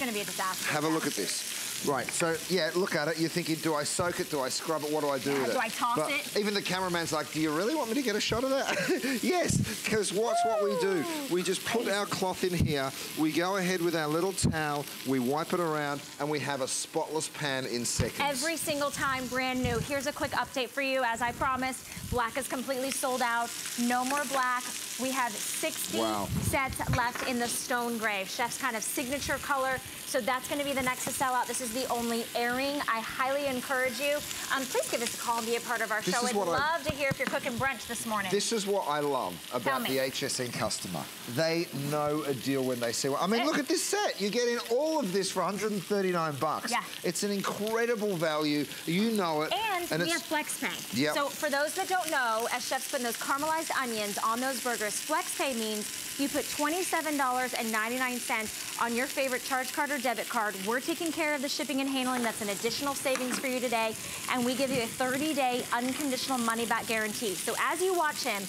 going to be a disaster. Have a look at this. Right, so yeah, look at it. You're thinking, do I soak it? Do I scrub it? What do I do with it? Do I toss it? Even the cameraman's like, do you really want me to get a shot of that? Yes, because what's what we do? We just put our cloth in here. We go ahead with our little towel. We wipe it around, and we have a spotless pan in seconds. Every single time, brand new. Here's a quick update for you, as I promised. Black is completely sold out. No more black. We have 60 sets left in the stone gray. Chef's kind of signature color. So that's going to be the next to sell out. This is the only airing. I highly encourage you. Please give us a call and be a part of our show. I'd love to hear if you're cooking brunch this morning. This is what I love about the HSN customer. They know a deal when they see one. I mean, look at this set. You get in all of this for $139. Yeah. It's an incredible value. You know it. And we have FlexPay. Yep. So for those that don't know, as chefs put those caramelized onions on those burgers, FlexPay means you put $27.99 on your favorite charge card or debit card. We're taking care of the shipping and handling. That's an additional savings for you today. And we give you a 30-day unconditional money-back guarantee. So as you watch him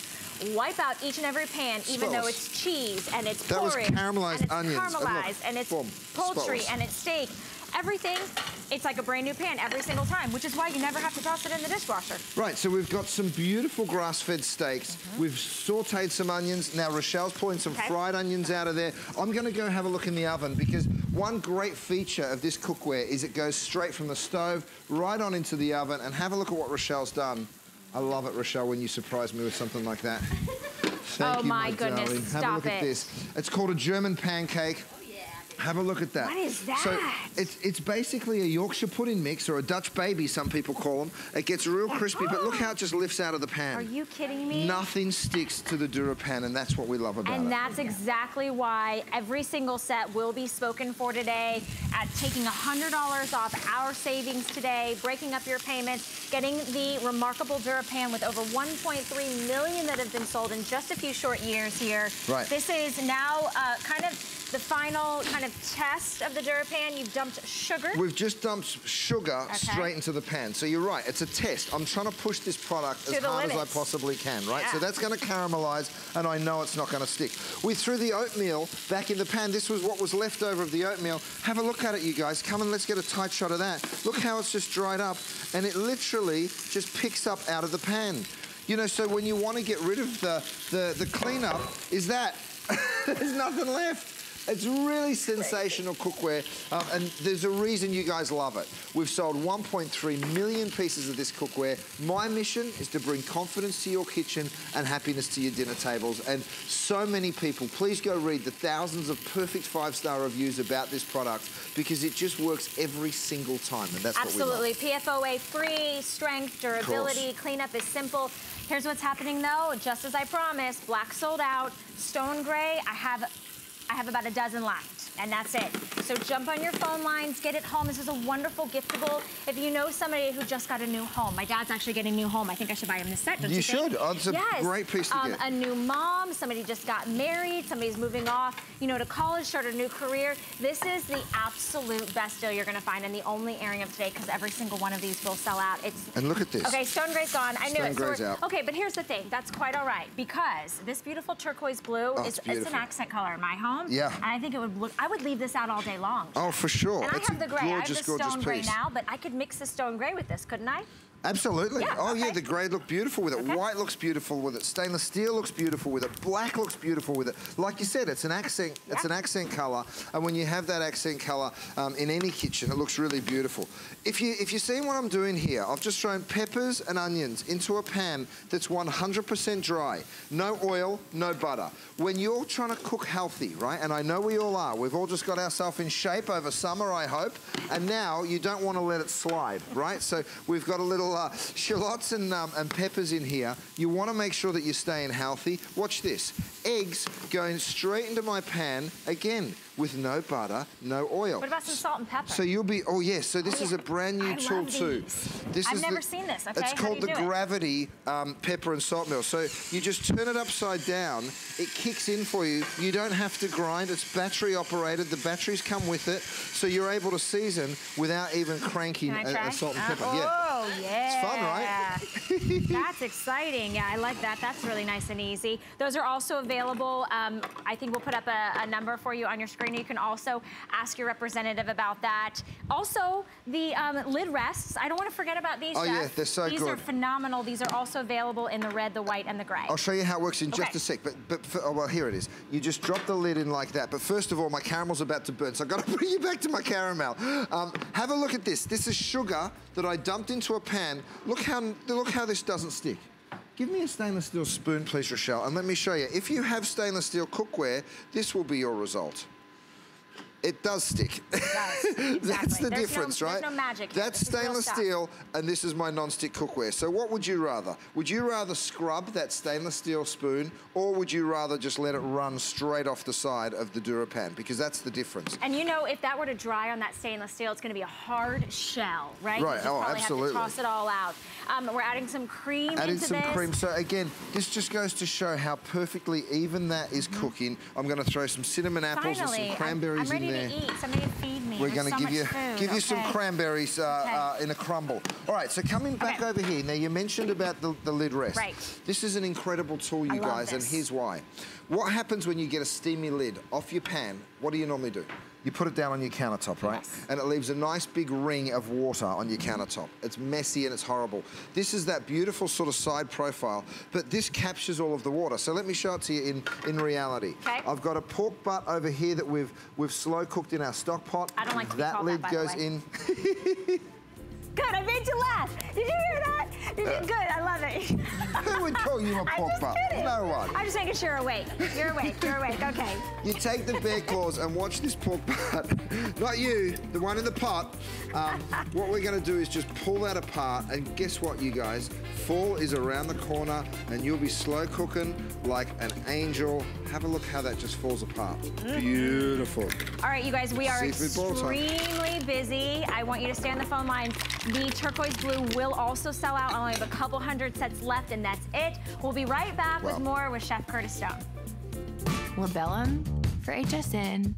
wipe out each and every pan, even though it's cheese and it's porridge, caramelized and it's onions, caramelized, and it's poultry, and it's steak, everything, it's like a brand new pan every single time, which is why you never have to toss it in the dishwasher. Right, so we've got some beautiful grass-fed steaks. We've sauteed some onions. Now Rochelle's pulling some fried onions out of there. I'm gonna go have a look in the oven, because one great feature of this cookware is it goes straight from the stove right on into the oven. And have a look at what Rochelle's done. I love it, Rochelle, when you surprise me with something like that. Thank you, my goodness, darling. Stop Have a look at this. It's called a German pancake. Have a look at that. What is that? So it's basically a Yorkshire pudding mix, or a Dutch baby, some people call them. It gets real crispy, but look how it just lifts out of the pan. Are you kidding me? Nothing sticks to the DuraPan, and that's what we love about it. And that's exactly why every single set will be spoken for today, at taking $100 off our savings today, breaking up your payments, getting the remarkable DuraPan with over 1.3 million that have been sold in just a few short years here. Right. This is now kind of the final kind of test of the DuraPan. You've dumped sugar. We've just dumped sugar straight into the pan. So you're right, it's a test. I'm trying to push this product as hard as I possibly can, right? So that's gonna caramelize, and I know it's not gonna stick. We threw the oatmeal back in the pan. This was what was left over of the oatmeal. Have a look at it, you guys. Come and let's get a tight shot of that. Look how it's just dried up, and it literally just picks up out of the pan. You know, so when you wanna get rid of the cleanup, is that, there's nothing left. It's really sensational cookware, and there's a reason you guys love it. We've sold 1.3 million pieces of this cookware. My mission is to bring confidence to your kitchen and happiness to your dinner tables. And so many people, please go read the thousands of perfect 5-star reviews about this product, because it just works every single time, and that's what we love. PFOA free, strength, durability, cleanup is simple. Here's what's happening though, just as I promised, black sold out, stone gray, I have about a dozen left, and that's it. So jump on your phone lines, get it home. This is a wonderful giftable. If you know somebody who just got a new home, my dad's actually getting a new home. I think I should buy him this set. Don't you should. Oh, it's a great piece to get. A new mom, somebody just got married, somebody's moving off, you know, to college, start a new career. This is the absolute best deal you're going to find, and the only airing of today, because every single one of these will sell out. It's and look at this. Okay, stone gray's gone. I knew it. Stone gray's out. Okay, but here's the thing. That's quite all right, because this beautiful turquoise blue it's an accent color in my home. Yeah. And I think it would look, I would leave this out all day long. Oh, for sure. And I have the gray. I have the stone gray now, but I could mix the stone gray with this, couldn't I? Absolutely. Yeah, yeah, the grey looked beautiful with it. White looks beautiful with it. Stainless steel looks beautiful with it. Black looks beautiful with it. Like you said, it's an accent. Yeah. It's an accent colour, and when you have that accent colour in any kitchen, it looks really beautiful. If you see what I'm doing here, I've just thrown peppers and onions into a pan that's 100% dry, no oil, no butter. When you're trying to cook healthy, right? And I know we all are. We've all just got ourselves in shape over summer, I hope. And now you don't want to let it slide, right? So we've got a little. Shallots and peppers in here. You want to make sure that you're staying healthy. Watch this. Eggs going straight into my pan again with no butter, no oil. What about some salt and pepper? So you'll be, so this is a brand new tool too. I've never seen this, okay? It's called the Gravity Pepper and Salt Mill. So you just turn it upside down, it kicks in for you. You don't have to grind, it's battery operated. The batteries come with it. So you're able to season without even cranking a salt and pepper. Oh, yeah. It's fun, right? That's exciting, yeah, I like that. That's really nice and easy. Those are also available available. I think we'll put up a number for you on your screen. You can also ask your representative about that. Also, the lid rests. I don't want to forget about these. Oh, yeah, they're so good. These are phenomenal. These are also available in the red, the white, and the gray. I'll show you how it works in just a sec. But here it is. You just drop the lid in like that. But first of all, my caramel's about to burn, so I've got to bring you back to my caramel. Have a look at this. This is sugar that I dumped into a pan. Look how this doesn't stick. Give me a stainless steel spoon, please, Rochelle, and let me show you. If you have stainless steel cookware, this will be your result. It does stick. It does. Exactly. That's the difference, right? There's no magic here. That's stainless steel, and this is my non-stick cookware. So what would you rather? Would you rather scrub that stainless steel spoon, or would you rather just let it run straight off the side of the DuraPan? Because that's the difference. And you know, if that were to dry on that stainless steel, it's going to be a hard shell, right? Right. Oh, absolutely. Have to toss it all out. We're adding some cream. Adding into some cream. So again, this just goes to show how perfectly even that is cooking. I'm going to throw some cinnamon apples and some cranberries in. To eat. Somebody feed me. We're going to give you some cranberries in a crumble. All right, so coming back over here. Now, you mentioned about the lid rest. Right. This is an incredible tool, you guys, and here's why. What happens when you get a steamy lid off your pan? What do you normally do? You put it down on your countertop, right? Yes. And it leaves a nice big ring of water on your countertop. It's messy and it's horrible. This is that beautiful sort of side profile, but this captures all of the water. So let me show it to you in reality. Okay. I've got a pork butt over here that we've slow cooked in our stock pot. I don't like to be called that, by the way. That lid goes in. Good, I made you laugh. Did you hear that? Did you, good, I love it. Who would call you a pork butt? No one. I'm just making sure you're awake. You're awake, you're awake, okay. You take the bear claws and watch this pork butt. Not you, the one in the pot. What we're gonna do is just pull that apart, and guess what, you guys? Fall is around the corner, and you'll be slow cooking like an angel. Have a look how that just falls apart. Beautiful. All right, you guys, we are extremely busy. I want you to stay on the phone line. The turquoise blue will also sell out. I only have a couple hundred sets left, and that's it. We'll be right back with more with Chef Curtis Stone. We're Bellum for HSN.